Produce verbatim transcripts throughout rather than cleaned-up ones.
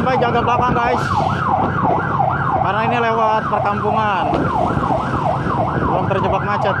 standby, jaga belakang guys, karena ini lewat perkampungan, belum terjebak macet.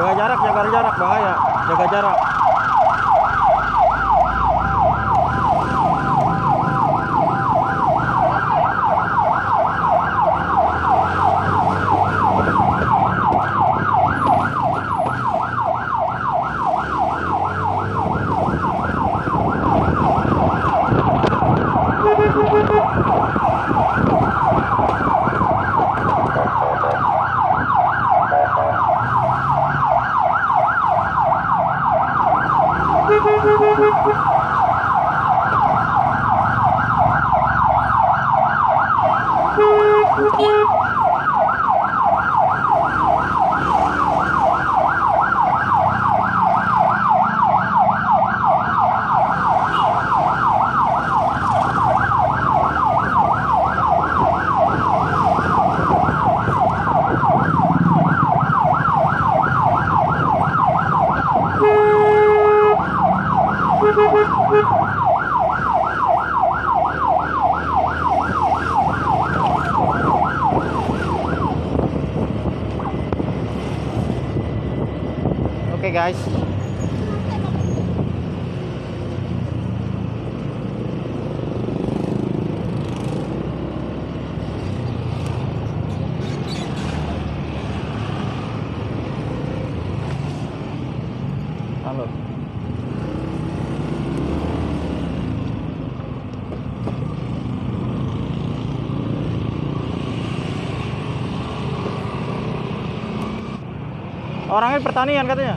Jaga jarak, jaga jarak, bahaya. Jaga jarak. Oke guys, halo. Orangnya pertanian katanya.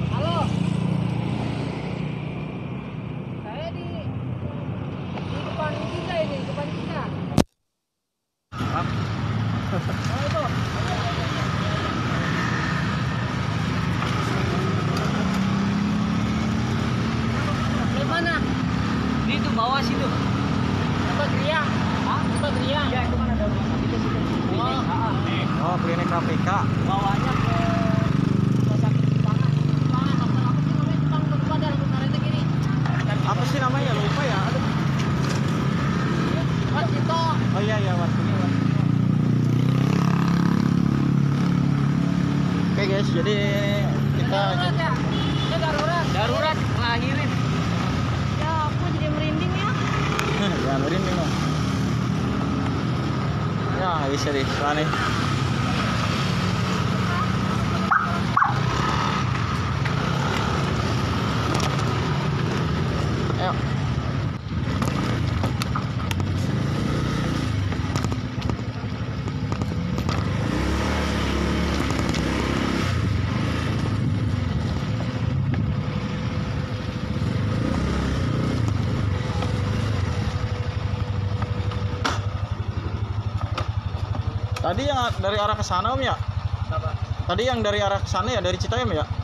Oh, klinik K P K. Bawanya ke rumah sakit Jepang. Apa sih namanya? Lupa ya. Aduh. Oh iya iya, Warsito. Oke guys, jadi kita darurat ya. Kita darurat. Darurat lahirin. Ya, aku jadi merinding ya. Ya, merinding loh. Ya, bisa deh, soalnya. Tadi yang dari arah ke sana Om ya? Kenapa? Tadi yang dari arah ke sana ya, dari Citayam ya?